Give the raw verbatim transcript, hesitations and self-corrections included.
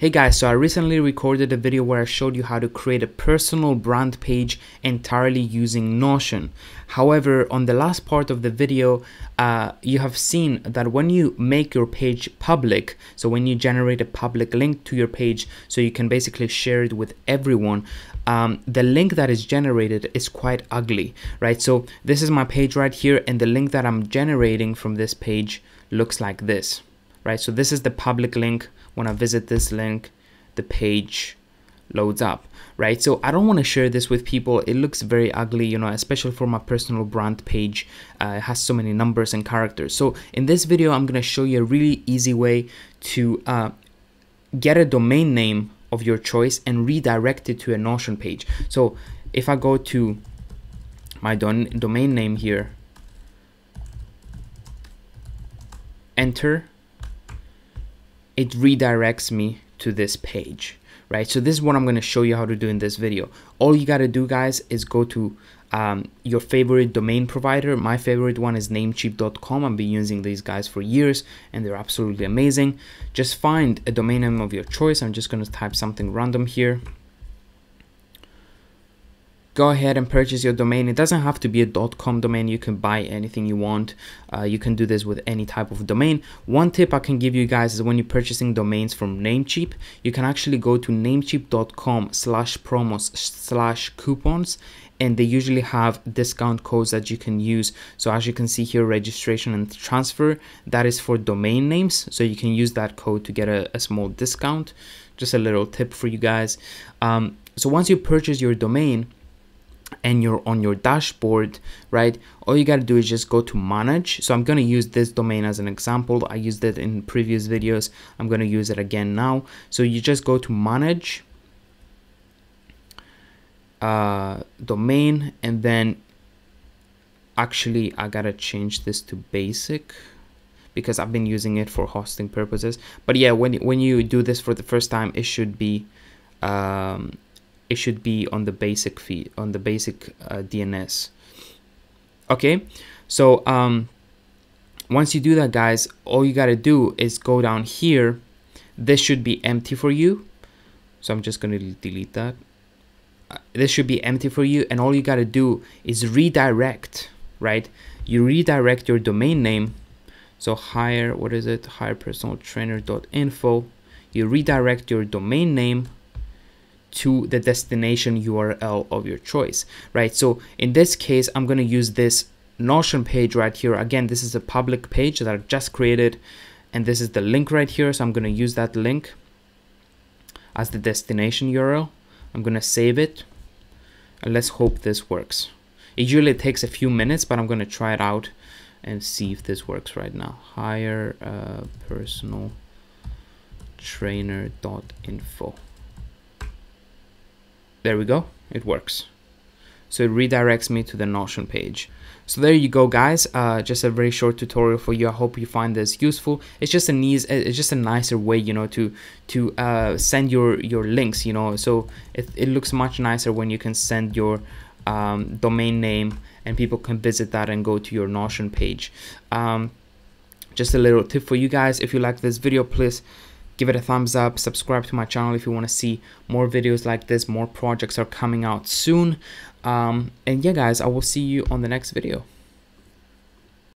Hey guys, so I recently recorded a video where I showed you how to create a personal brand page entirely using Notion. However, on the last part of the video, uh, you have seen that when you make your page public, so when you generate a public link to your page, so you can basically share it with everyone, um, the link that is generated is quite ugly, right? So this is my page right here, and the link that I'm generating from this page looks like this, right? So this is the public link. When I visit this link, the page loads up, right? So I don't want to share this with people. It looks very ugly, you know, especially for my personal brand page. Uh, it has so many numbers and characters. So in this video, I'm going to show you a really easy way to uh, get a domain name of your choice and redirect it to a Notion page. So if I go to my don- domain name here, enter, it redirects me to this page, right? So this is what I'm going to show you how to do in this video. All you got to do, guys, is go to um, your favorite domain provider. My favorite one is Namecheap dot com. I've been using these guys for years and they're absolutely amazing. Just find a domain name of your choice. I'm just going to type something random here. Go ahead and purchase your domain. It doesn't have to be a .com domain. You can buy anything you want. Uh, you can do this with any type of domain. One tip I can give you guys is when you're purchasing domains from Namecheap, you can actually go to namecheap dot com slash promos slash coupons, and they usually have discount codes that you can use. So as you can see here, registration and transfer, that is for domain names. So you can use that code to get a, a small discount. Just a little tip for you guys. Um, so once you purchase your domain, and you're on your dashboard, right, all you got to do is just go to manage. So I'm going to use this domain as an example. I used it in previous videos. I'm going to use it again now. So you just go to manage uh, domain, and then actually I got to change this to basic because I've been using it for hosting purposes. But yeah, when, when you do this for the first time, it should be um, it should be on the basic feed, on the basic uh, D N S. Okay, so um, once you do that, guys, all you gotta do is go down here. This should be empty for you. So I'm just gonna delete that. Uh, this should be empty for you, and all you gotta do is redirect, right? You redirect your domain name. So hire, what is it? hire personal trainer dot info. You redirect your domain name to the destination U R L of your choice, right? So in this case, I'm going to use this Notion page right here. Again, this is a public page that I've just created, and this is the link right here. So I'm going to use that link as the destination U R L. I'm going to save it, and let's hope this works. It usually takes a few minutes, but I'm going to try it out and see if this works right now. Hire uh, personal trainer dot info. There we go, it works. So it redirects me to the Notion page. So there you go, guys. Uh, just a very short tutorial for you. I hope you find this useful. It's just an easy, it's just a nicer way, you know, to to uh, send your your links, you know. So it it looks much nicer when you can send your um, domain name and people can visit that and go to your Notion page. Um, just a little tip for you guys. If you like this video, please give it a thumbs up, subscribe to my channel if you want to see more videos like this. More projects are coming out soon. Um, and yeah, guys, I will see you on the next video.